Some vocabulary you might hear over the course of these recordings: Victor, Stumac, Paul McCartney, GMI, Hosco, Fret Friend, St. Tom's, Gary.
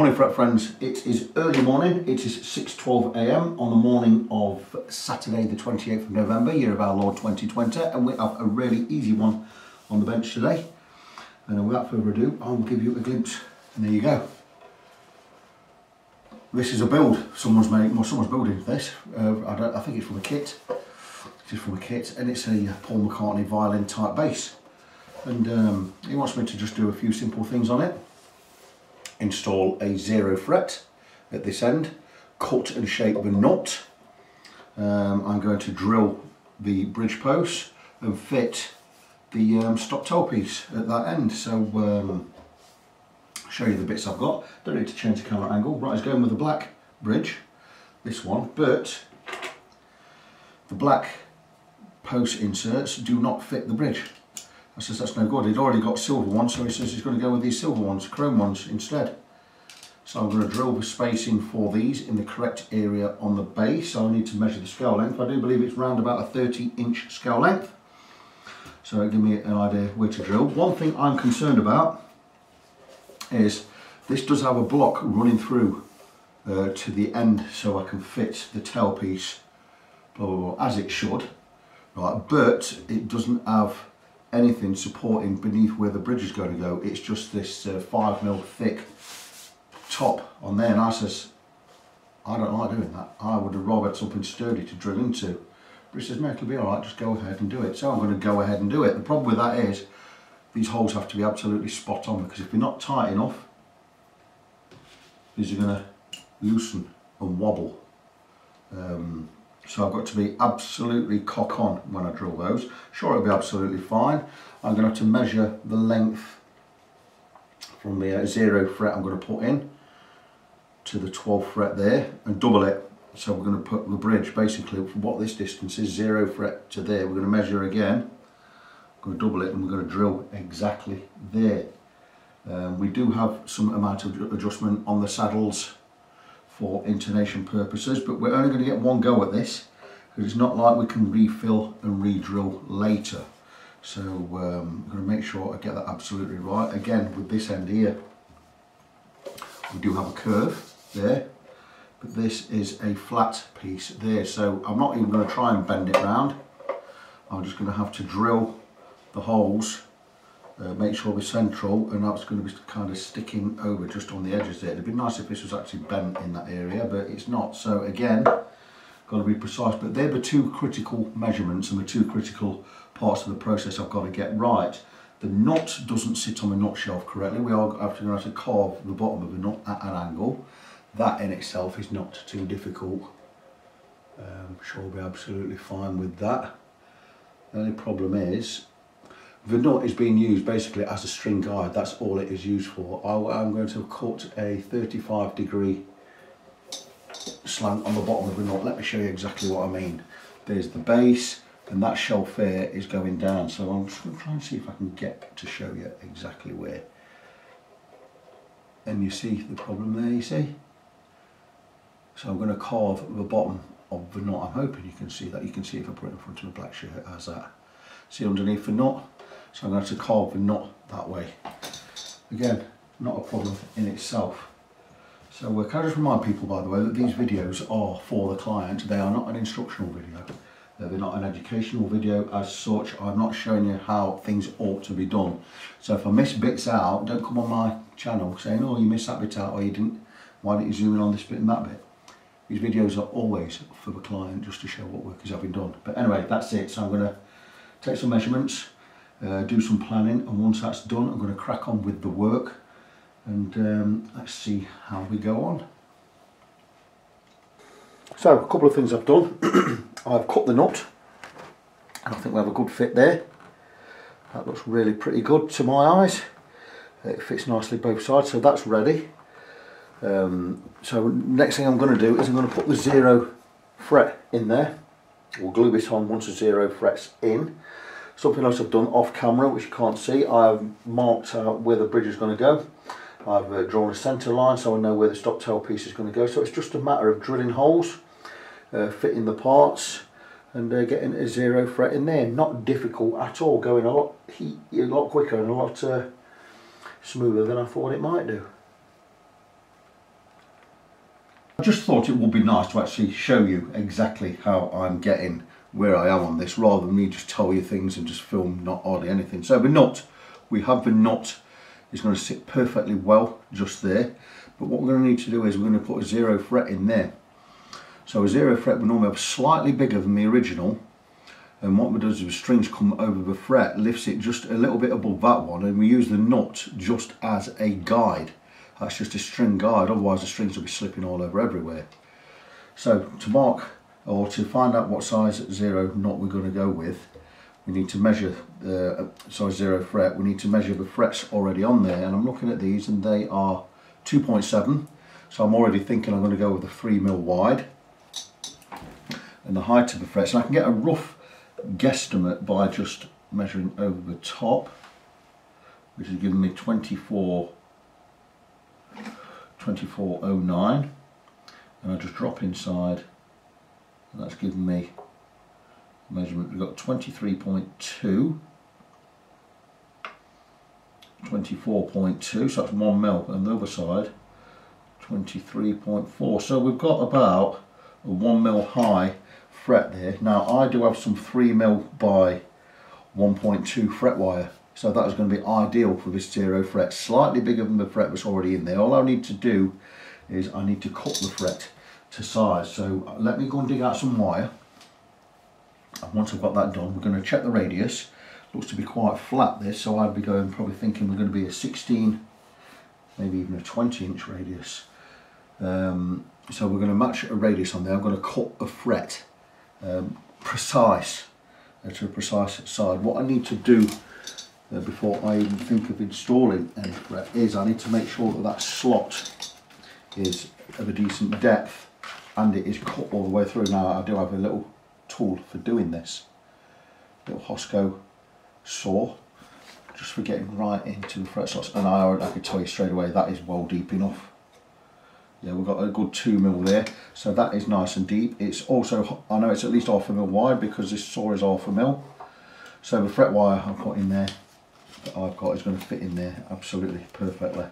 Morning friends, it is early morning, it is 6:12 a.m. on the morning of Saturday the 28th of November, year of our Lord 2020, and we have a really easy one on the bench today. And without further ado, I'll give you a glimpse, and there you go. This is a build, someone's building this, I think it's from a kit, and it's a Paul McCartney violin type bass. And he wants me to just do a few simple things on it. Install a 0 fret at this end, cut and shape the nut. I'm going to drill the bridge post and fit the stop toe piece at that end. So show you the bits I've got. Don't need to change the camera angle. Right, it's going with the black bridge, this one, but the black post inserts do not fit the bridge. I says that's no good, he'd already got silver ones, so he says he's going to go with these silver ones, chrome ones instead. So I'm going to drill the spacing for these in the correct area on the base. So I need to measure the scale length. I do believe it's round about a 30-inch scale length. So it'll give me an idea where to drill. One thing I'm concerned about is this does have a block running through to the end, so I can fit the tailpiece, blah, blah, blah, as it should. Right, but it doesn't have anything supporting beneath where the bridge is going to go. It's just this 5mm thick top on there, and I says I don't like doing that, I would have rather had something sturdy to drill into. But he says no, it'll be alright, just go ahead and do it. So I'm going to go ahead and do it. The problem with that is these holes have to be absolutely spot on, because if they're not tight enough, these are going to loosen and wobble. So I've got to be absolutely cock on when I drill those. Sure, it'll be absolutely fine. I'm going to have to measure the length from the 0 fret I'm going to put in to the 12th fret there and double it. So we're going to put the bridge basically from what this distance is, 0 fret to there. We're going to measure again, I'm going to double it, and we're going to drill exactly there. We do have some amount of adjustment on the saddles for intonation purposes, but we're only going to get one go at this, because it's not like we can refill and re-drill later. So I'm going to make sure I get that absolutely right. Again, with this end here, we do have a curve there, but this is a flat piece there, so I'm not even going to try and bend it round. I'm just going to have to drill the holes, make sure we're central, and that's going to be kind of sticking over just on the edges there. It'd be nice if this was actually bent in that area, but it's not. So again, got to be precise, but they're the two critical measurements and the two critical parts of the process I've got to get right. The nut doesn't sit on the nut shelf correctly. We are actually going to have to carve the bottom of the nut at an angle. That in itself is not too difficult. I'm sure we'll be absolutely fine with that. The only problem is the nut is being used basically as a string guide, that's all it is used for. I'm going to cut a 35-degree slant on the bottom of the nut. Let me show you exactly what I mean. There's the base, and that shelf there is going down, so I'm just going to try and see if I can get to show you exactly where. And you see the problem there, you see? So I'm going to carve the bottom of the nut. I'm hoping you can see that. You can see if I put it in front of a black shirt as that. See underneath the nut? So I'm going to have to carve the nut that way. Again, not a problem in itself. So can I just remind people, by the way, that these videos are for the client. They are not an instructional video. They're not an educational video as such. I'm not showing you how things ought to be done. So if I miss bits out, don't come on my channel saying, oh, you missed that bit out, or you didn't, why didn't you zoom in on this bit and that bit? These videos are always for the client, just to show what work is having done. But anyway, that's it. So I'm going to take some measurements, do some planning, and once that's done, I'm going to crack on with the work, and let's see how we go on. So a couple of things I've done. I've cut the nut, and I think we have a good fit there. That looks really pretty good to my eyes. It fits nicely both sides, so that's ready. So next thing I'm going to do is I'm going to put the 0 fret in there. We'll glue this on once the 0 fret's in. Something else I've done off camera, which you can't see, I've marked out where the bridge is going to go. I've drawn a centre line so I know where the stop tail piece is going to go. So it's just a matter of drilling holes, fitting the parts, and getting a 0 fret in there. Not difficult at all, going a lot quicker and a lot smoother than I thought it might do. I just thought it would be nice to actually show you exactly how I'm getting where I am on this, rather than me just tell you things and just film not hardly anything. So the knot, we have the knot, it's going to sit perfectly well just there, but what we're going to need to do is we're going to put a zero fret in there. So a zero fret we normally have slightly bigger than the original, and what we do is the strings come over the fret, lifts it just a little bit above that one, and we use the knot just as a guide. That's just a string guide, otherwise the strings will be slipping all over everywhere. So to mark, or to find out what size zero knot we're going to go with, we need to measure the size zero fret. We need to measure the frets already on there, and I'm looking at these and they are 2.7, so I'm already thinking I'm going to go with a 3mm wide, and the height of the frets, and I can get a rough guesstimate by just measuring over the top, which is giving me 2409, and I just drop inside. That's given me measurement. We've got 23.2, 24.2, so that's 1mm, and the other side 23.4. So we've got about a 1mm high fret there. Now I do have some 3mm by 1.2 fret wire, so that is going to be ideal for this zero fret. Slightly bigger than the fret that's already in there. All I need to do is I need to cut the fret to size. So let me go and dig out some wire, and once I've got that done, we're going to check the radius. Looks to be quite flat this, so I'd be going, probably thinking we're going to be a 16, maybe even a 20-inch radius. So we're going to match a radius on there. I'm going to cut a fret precise to a precise side. What I need to do before I even think of installing any fret is I need to make sure that that slot is of a decent depth and it is cut all the way through. Now I do have a little tool for doing this, a little Hosco saw, just for getting right into the fret slots, and I could tell you straight away that is well deep enough. Yeah, we've got a good 2mm there, so that is nice and deep. It's also, I know it's at least 0.5mm wide because this saw is 0.5mm, so the fret wire I've got in there that I've got is going to fit in there absolutely perfectly.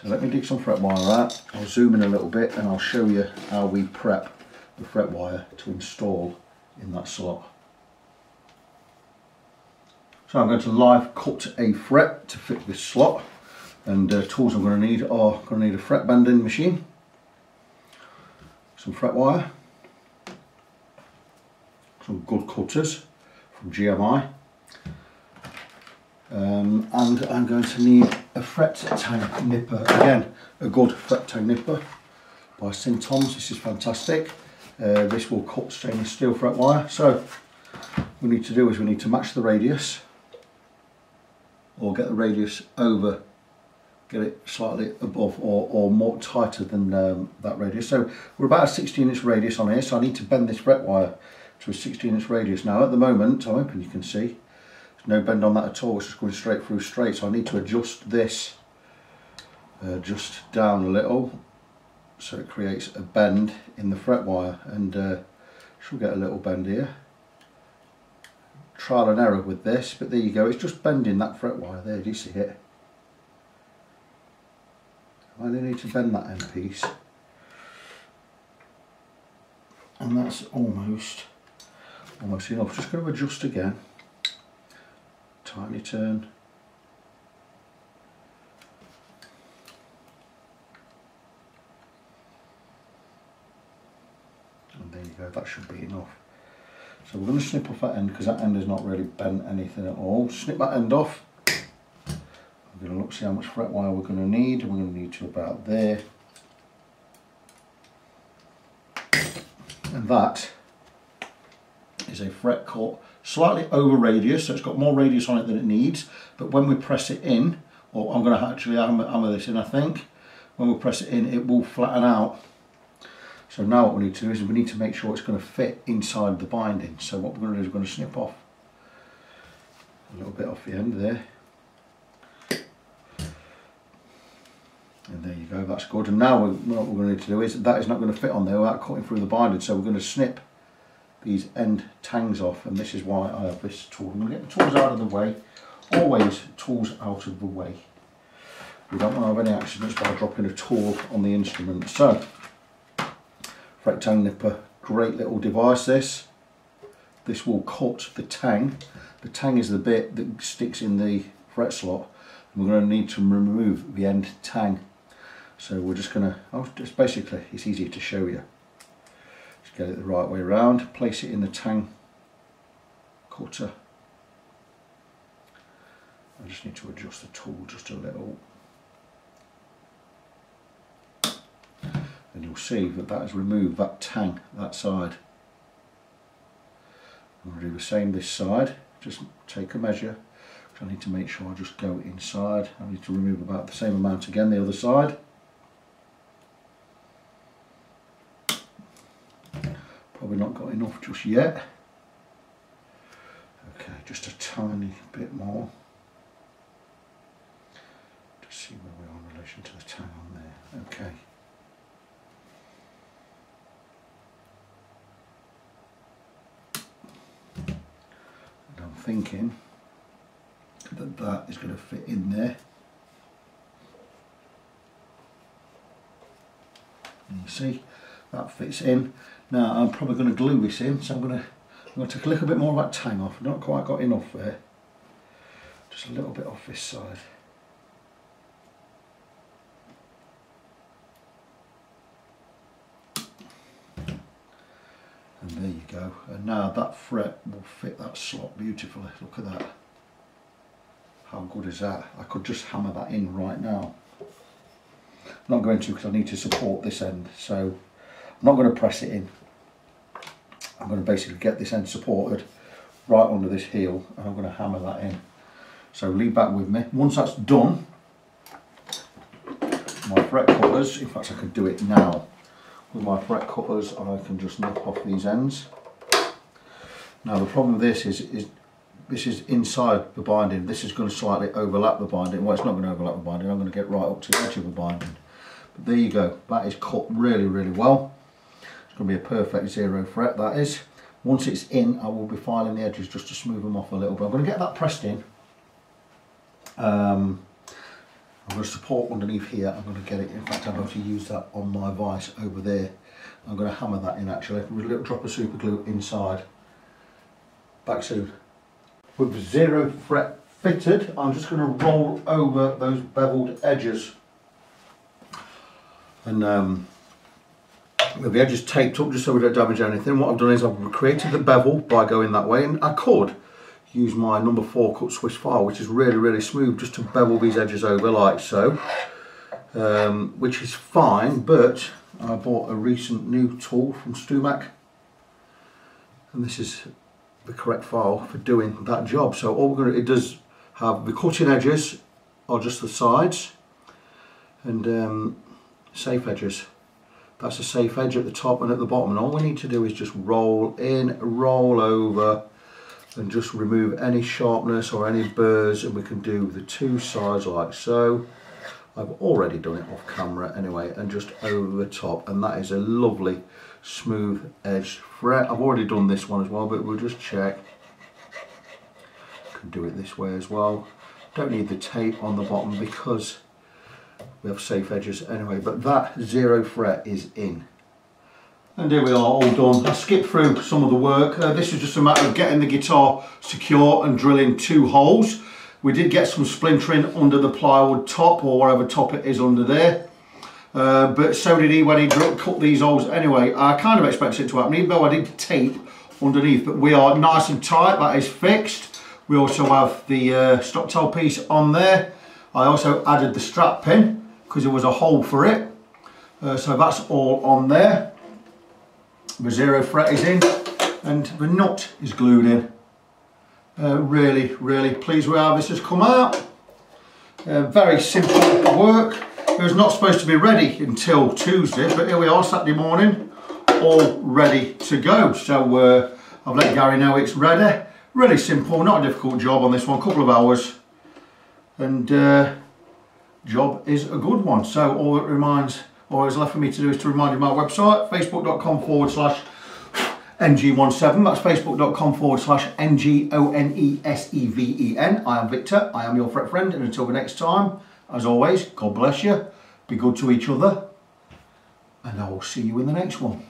So let me dig some fret wire out. I'll zoom in a little bit and I'll show you how we prep the fret wire to install in that slot. So I'm going to live cut a fret to fit this slot, and tools I'm going to need are, I'm going to need a fret bending machine, some fret wire, some good cutters from GMI, and I'm going to need a fret tang nipper, again a good fret tang nipper by St. Tom's. This is fantastic. This will cut stainless steel fret wire. So what we need to do is we need to match the radius, or get the radius over, get it slightly above or more tighter than that radius. So we're about a 16-inch radius on here, so I need to bend this fret wire to a 16-inch radius. Now at the moment, I'm hoping you can see, no bend on that at all, it's just going straight through straight, so I need to adjust this just down a little so it creates a bend in the fret wire, and she'll get a little bend here. Trial and error with this, but there you go, it's just bending that fret wire there, do you see it? I only need to bend that end piece, and that's almost enough. Just going to adjust again. Tiny turn, and there you go, that should be enough. So we're going to snip off that end, because that end is not really bent anything at all. Snip that end off. We're going to look, see how much fret wire we're going to need, and we're going to need to about there, and that is a fret cut slightly over radius, so it's got more radius on it than it needs, but when we press it in, or I'm going to actually hammer this in, I think, when we press it in it will flatten out. So now what we need to do is we need to make sure it's going to fit inside the binding. So what we're going to do is we're going to snip off a little bit off the end there, and there you go, that's good. And now what we're going to need to do is, that is not going to fit on there without cutting through the binding, so we're going to snip these end tangs off, and this is why I have this tool. I'm going to get the tools out of the way, always tools out of the way. We don't want to have any accidents by dropping a tool on the instrument. So rectangle nipper, great little device this. This will cut the tang. The tang is the bit that sticks in the fret slot. And we're going to need to remove the end tang. So we're just going to, basically it's easier to show you. Just get it the right way around, place it in the tang cutter. I just need to adjust the tool just a little. And you'll see that that has removed that tang, that side. I'm going to do the same this side, just take a measure. I need to make sure I just go inside. I need to remove about the same amount again, the other side. Probably not got enough just yet. Okay, just a tiny bit more. Just see where we are in relation to the tang on there. Okay. And I'm thinking that that is going to fit in there. And you see that fits in. Now I'm probably going to glue this in, so I'm going to take a little bit more of that tang off. I've not quite got enough there. Just a little bit off this side. And there you go. And now that fret will fit that slot beautifully. Look at that. How good is that? I could just hammer that in right now. I'm not going to because I need to support this end, so I'm not going to press it in. I'm going to basically get this end supported right under this heel and I'm going to hammer that in. So leave that with me. Once that's done, my fret cutters, in fact I can do it now. With my fret cutters I can just nip off these ends. Now the problem with this is this is inside the binding. This is going to slightly overlap the binding. Well, it's not going to overlap the binding. I'm going to get right up to the edge of the binding. But there you go. That is cut really, really well. It's going to be a perfect zero fret, that is. Once it's in, I will be filing the edges just to smooth them off a little bit. I'm going to get that pressed in. I'm going to support underneath here. I'm going to get it. In fact, I'm going to use that on my vise over there. I'm going to hammer that in, actually, with a little drop of super glue inside. Back soon. With zero fret fitted, I'm just going to roll over those beveled edges, and with the edges taped up just so we don't damage anything. What I've done is I've created the bevel by going that way, and I could use my number 4 cut Swiss file, which is really, really smooth, just to bevel these edges over like so, which is fine. But I bought a recent new tool from Stumac, and this is the correct file for doing that job. So all we're going to, it does have the cutting edges or just the sides, and safe edges. That's a safe edge at the top and at the bottom, and all we need to do is just roll in, roll over, and just remove any sharpness or any burrs, and we can do the two sides like so. I've already done it off camera anyway, and just over the top, and that is a lovely smooth edge fret. I've already done this one as well, but we'll just check. Can do it this way as well. Don't need the tape on the bottom because we have safe edges anyway. But that zero fret is in. And here we are, all done. I skipped through some of the work. This is just a matter of getting the guitar secure and drilling 2 holes. We did get some splintering under the plywood top, or whatever top it is under there. But so did he when he cut these holes anyway. I kind of expected it to happen, even though I did tape underneath. But we are nice and tight, that is fixed. We also have the stocktail piece on there. I also added the strap pin because there was a hole for it. So that's all on there. The zero fret is in and the nut is glued in. Really, really pleased with how this has come out. Very simple work. It was not supposed to be ready until Tuesday, but here we are Saturday morning, all ready to go. So I've let Gary know it's ready. Really simple, not a difficult job on this one, a couple of hours. And job is a good one. So all that reminds, all is left for me to do is to remind you of my website, facebook.com/ng17. That's facebook.com/NGONESEVEN. I am Victor, I am your fret friend, and until the next time, as always, God bless you, be good to each other, and I will see you in the next one.